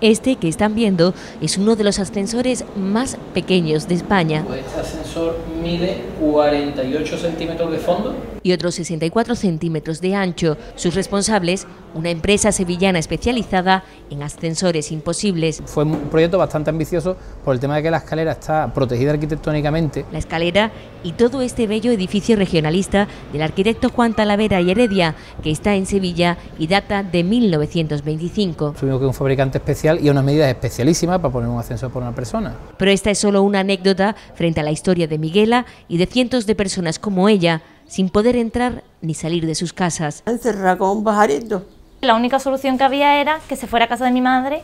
Este que están viendo es uno de los ascensores más pequeños de España. Este ascensor mide 48 centímetros de fondo y otros 64 centímetros de ancho. Sus responsables, una empresa sevillana especializada en ascensores imposibles. Fue un proyecto bastante ambicioso por el tema de que la escalera está protegida arquitectónicamente. La escalera y todo este bello edificio regionalista del arquitecto Juan Talavera y Heredia, que está en Sevilla y data de 1925. Tuvimos que un fabricante especial y unas medidas especialísimas para poner un ascensor por una persona. Pero esta es solo una anécdota frente a la historia de Miguela y de cientos de personas como ella, sin poder entrar ni salir de sus casas. Encerrada con un pajarito. La única solución que había era que se fuera a casa de mi madre.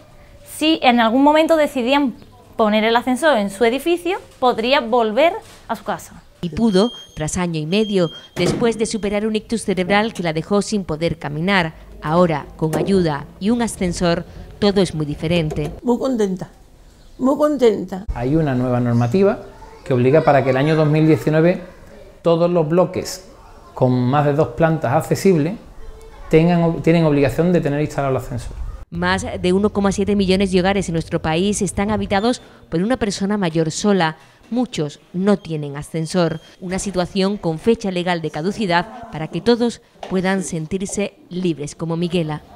Si en algún momento decidían poner el ascensor en su edificio, podría volver a su casa. Y pudo, tras año y medio, después de superar un ictus cerebral que la dejó sin poder caminar. Ahora, con ayuda y un ascensor, todo es muy diferente. Muy contenta, muy contenta. Hay una nueva normativa que obliga para que el año 2019 todos los bloques con más de 2 plantas accesibles tienen obligación de tener instalado el ascensor. Más de 1,7 millones de hogares en nuestro país están habitados por una persona mayor sola. Muchos no tienen ascensor. Una situación con fecha legal de caducidad para que todos puedan sentirse libres como Miguela.